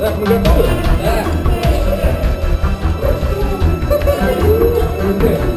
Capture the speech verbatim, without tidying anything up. Udah tahu ya?